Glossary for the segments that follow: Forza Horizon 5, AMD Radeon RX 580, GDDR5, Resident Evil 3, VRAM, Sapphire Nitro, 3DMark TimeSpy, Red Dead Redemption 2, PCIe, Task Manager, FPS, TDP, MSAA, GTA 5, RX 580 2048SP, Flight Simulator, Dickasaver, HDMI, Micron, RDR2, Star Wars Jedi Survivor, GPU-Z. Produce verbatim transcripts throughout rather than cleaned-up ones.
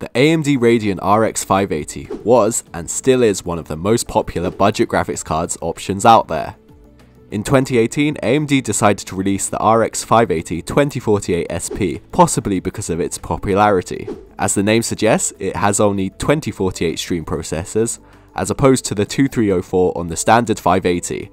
The A M D Radeon R X five eighty was and still is one of the most popular budget graphics cards options out there. In twenty eighteen, A M D decided to release the R X five eighty twenty forty-eight S P, possibly because of its popularity. As the name suggests, it has only twenty forty-eight stream processors, as opposed to the twenty-three oh four on the standard five eighty,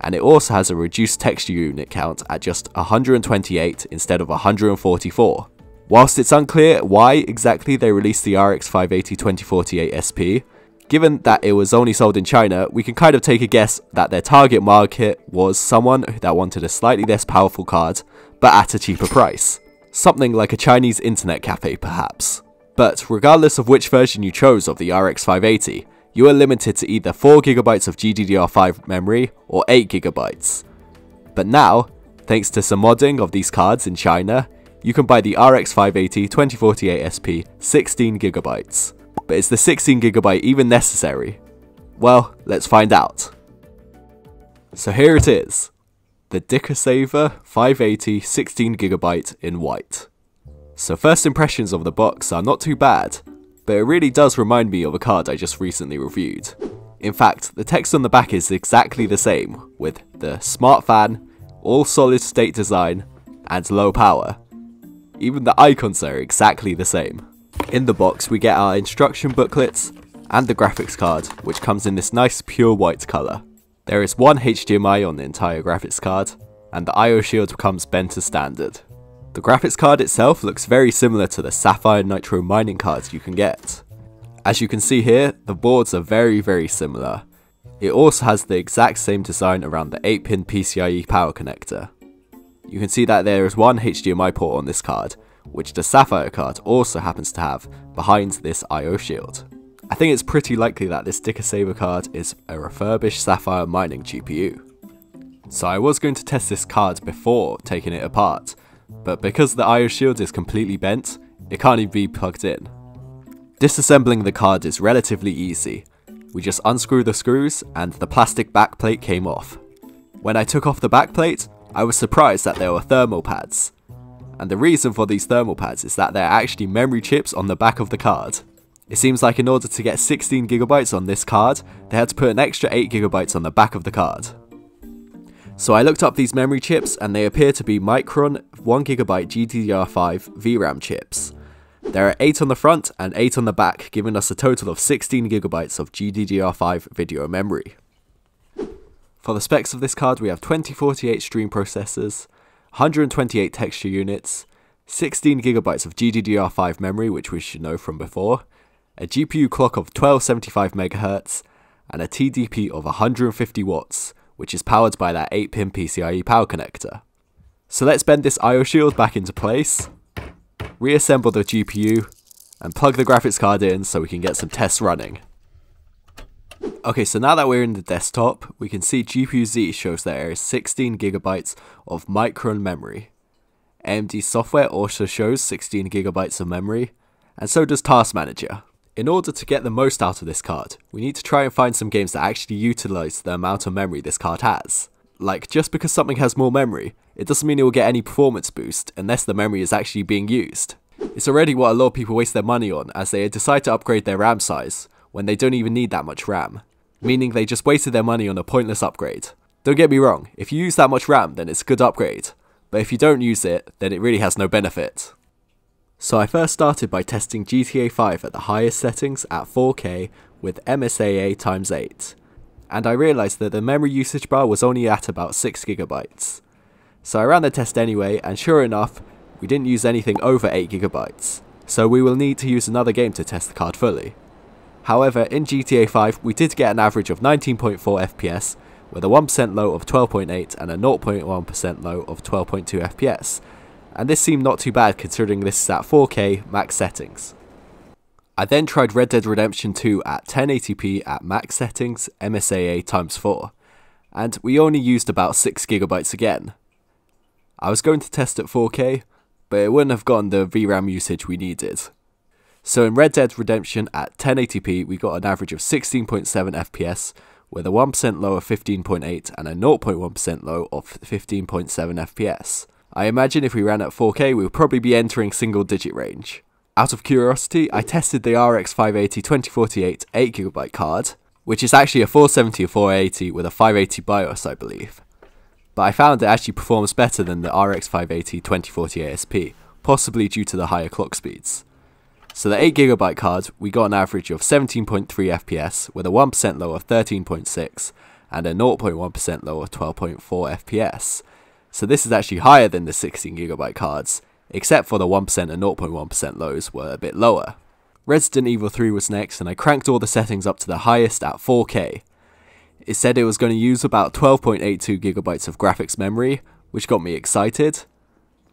and it also has a reduced texture unit count at just one hundred twenty-eight instead of one hundred forty-four. Whilst it's unclear why exactly they released the R X five eighty twenty forty-eight S P, given that it was only sold in China, we can kind of take a guess that their target market was someone that wanted a slightly less powerful card, but at a cheaper price. Something like a Chinese internet cafe, perhaps. But regardless of which version you chose of the R X five eighty, you are limited to either four gigabytes of G D D R five memory or eight gigabytes. But now, thanks to some modding of these cards in China, you can buy the R X five eighty twenty forty-eight S P sixteen gigabytes. But is the sixteen gigabyte even necessary? Well, let's find out. So here it is, the Dickasaver five eighty sixteen gigabyte in white. So first impressions of the box are not too bad, but it really does remind me of a card I just recently reviewed. In fact, the text on the back is exactly the same, with the smart fan, all solid state design, and low power. Even the icons are exactly the same. In the box we get our instruction booklets and the graphics card, which comes in this nice pure white colour. There is one H D M I on the entire graphics card, and the I O shield comes bent as standard. The graphics card itself looks very similar to the Sapphire Nitro mining cards you can get. As you can see here, the boards are very very similar. It also has the exact same design around the eight pin P C I E power connector. You can see that there is one H D M I port on this card, which the Sapphire card also happens to have behind this I O shield. I think it's pretty likely that this Dickasaver card is a refurbished Sapphire mining G P U. So I was going to test this card before taking it apart, but because the I O shield is completely bent, it can't even be plugged in. Disassembling the card is relatively easy. We just unscrew the screws and the plastic backplate came off. When I took off the backplate, I was surprised that there were thermal pads. And the reason for these thermal pads is that they're actually memory chips on the back of the card. It seems like in order to get sixteen gigabytes on this card, they had to put an extra eight gigabytes on the back of the card. So I looked up these memory chips and they appear to be Micron one gigabyte G D D R five V RAM chips. There are eight on the front and eight on the back, giving us a total of sixteen gigabytes of G D D R five video memory. For the specs of this card, we have twenty forty-eight stream processors, one hundred twenty-eight texture units, sixteen gigabytes of G D D R five memory, which we should know from before, a G P U clock of twelve seventy-five megahertz, and a T D P of one hundred fifty watts, which is powered by that eight pin P C I E power connector. So let's bend this I O shield back into place, reassemble the G P U, and plug the graphics card in so we can get some tests running. Okay, so now that we're in the desktop, we can see G P U Z shows there is sixteen gigabytes of Micron memory. A M D Software also shows sixteen gigabytes of memory, and so does Task Manager. In order to get the most out of this card, we need to try and find some games that actually utilize the amount of memory this card has. Like, just because something has more memory, it doesn't mean it will get any performance boost unless the memory is actually being used. It's already what a lot of people waste their money on, as they decide to upgrade their RAM size when they don't even need that much RAM, meaning they just wasted their money on a pointless upgrade. Don't get me wrong, if you use that much RAM then it's a good upgrade, but if you don't use it then it really has no benefit. So I first started by testing G T A five at the highest settings at four K with M S A A times eight, and I realised that the memory usage bar was only at about six gigabytes. So I ran the test anyway, and sure enough, we didn't use anything over eight gigabytes, so we will need to use another game to test the card fully. However, in G T A five, we did get an average of nineteen point four F P S, with a one percent low of twelve point eight and a zero point one percent low of twelve point two F P S, and this seemed not too bad considering this is at four K max settings. I then tried Red Dead Redemption two at ten eighty p at max settings M S A A times four, and we only used about six gigabytes again. I was going to test at four K, but it wouldn't have gotten the V RAM usage we needed. So in Red Dead Redemption at ten eighty p we got an average of sixteen point seven F P S with a one percent low of fifteen point eight and a zero point one percent low of fifteen point seven F P S. I imagine if we ran at four K we would probably be entering single digit range. Out of curiosity, I tested the R X five eighty twenty forty-eight eight gigabyte card, which is actually a four seventy or four eighty with a five eighty BIOS, I believe. But I found it actually performs better than the R X five eighty twenty forty-eight S P, possibly due to the higher clock speeds. So the eight gigabyte card, we got an average of seventeen point three F P S with a one percent low of thirteen point six and a zero point one percent low of twelve point four F P S. So this is actually higher than the sixteen gigabyte cards, except for the one percent and zero point one percent lows were a bit lower. Resident Evil three was next, and I cranked all the settings up to the highest at four K. It said it was going to use about twelve point eight two gigabytes of graphics memory, which got me excited.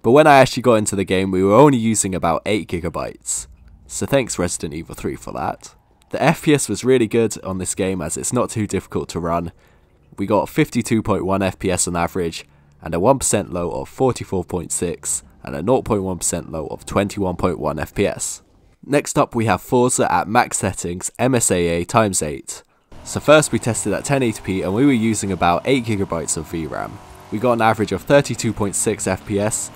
But when I actually got into the game, we were only using about eight gigabytes. So thanks Resident Evil three for that. The F P S was really good on this game as it's not too difficult to run. We got fifty-two point one F P S on average, and a one percent low of forty-four point six, and a zero point one percent low of twenty-one point one F P S. Next up we have Forza at max settings M S A A times eight. So first we tested at ten eighty p and we were using about eight gigabytes of V RAM. We got an average of thirty-two point six F P S,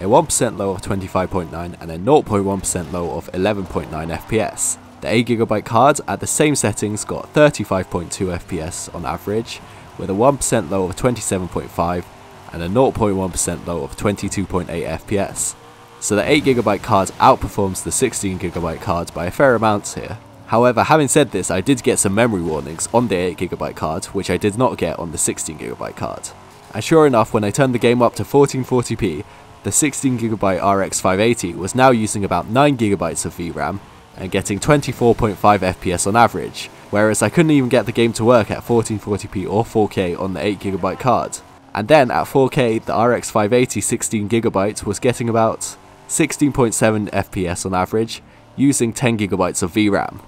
a one percent low of twenty-five point nine and a zero point one percent low of eleven point nine F P S. The eight gigabyte card at the same settings got thirty-five point two F P S on average, with a one percent low of twenty-seven point five and a zero point one percent low of twenty-two point eight F P S. So the eight gigabyte card outperforms the sixteen gigabyte card by a fair amount here. However, having said this, I did get some memory warnings on the eight gigabyte card, which I did not get on the sixteen gigabyte card. And sure enough, when I turned the game up to fourteen forty p, the sixteen gigabyte R X five eighty was now using about nine gigabytes of V RAM and getting twenty-four point five F P S on average, whereas I couldn't even get the game to work at fourteen forty p or four K on the eight gigabyte card. And then at four K, the R X five eighty sixteen gigabyte was getting about sixteen point seven F P S on average, using ten gigabytes of V RAM.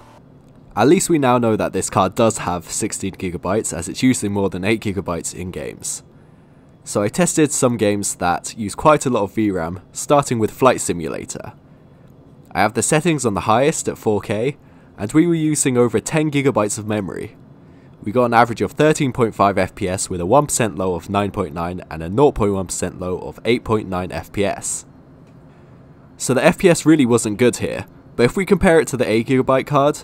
At least we now know that this card does have sixteen gigabytes as it's using more than eight gigabytes in games. So I tested some games that use quite a lot of V RAM, starting with Flight Simulator. I have the settings on the highest at four K, and we were using over ten gigabytes of memory. We got an average of thirteen point five F P S with a one percent low of nine point nine and a zero point one percent low of eight point nine F P S. So the F P S really wasn't good here, but if we compare it to the eight gigabyte card,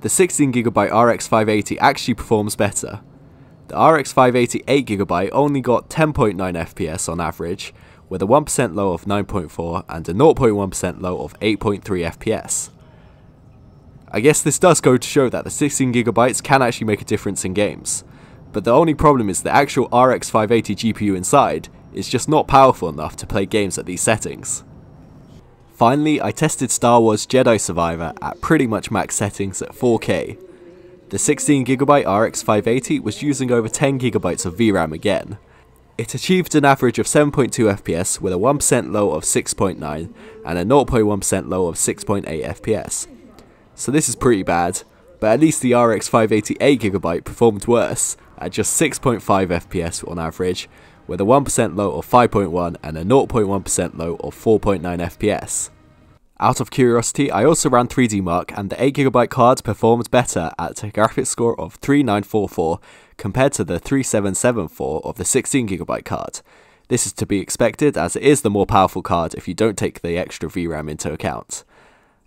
the sixteen gigabyte R X five eighty actually performs better. The R X five eighty eight gigabyte only got ten point nine F P S on average, with a one percent low of nine point four and a zero point one percent low of eight point three F P S. I guess this does go to show that the sixteen gigabyte can actually make a difference in games, but the only problem is the actual R X five eighty G P U inside is just not powerful enough to play games at these settings. Finally, I tested Star Wars Jedi Survivor at pretty much max settings at four K. The sixteen gigabyte R X five eighty was using over ten gigabytes of V RAM again. It achieved an average of seven point two F P S with a one percent low of six point nine and a zero point one percent low of six point eight F P S. So this is pretty bad, but at least the R X five eighty eight gigabyte performed worse at just six point five F P S on average, with a one percent low of five point one and a zero point one percent low of four point nine F P S. Out of curiosity, I also ran three D Mark and the eight gigabyte card performed better at a graphics score of three nine four four compared to the three seven seven four of the sixteen gigabyte card. This is to be expected as it is the more powerful card if you don't take the extra V RAM into account.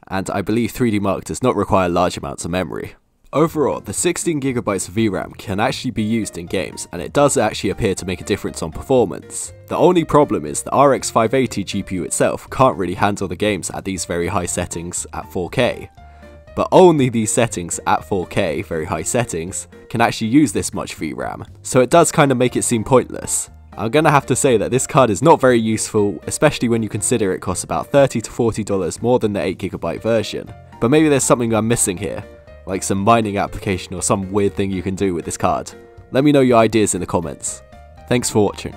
And I believe three D Mark does not require large amounts of memory. Overall, the sixteen gigabyte of V RAM can actually be used in games, and it does actually appear to make a difference on performance. The only problem is the R X five eighty G P U itself can't really handle the games at these very high settings at four K. But only these settings at four K, very high settings, can actually use this much V RAM, so it does kind of make it seem pointless. I'm gonna have to say that this card is not very useful, especially when you consider it costs about thirty to forty dollars more than the eight gigabyte version. But maybe there's something I'm missing here, like some mining application or some weird thing you can do with this card. Let me know your ideas in the comments. Thanks for watching.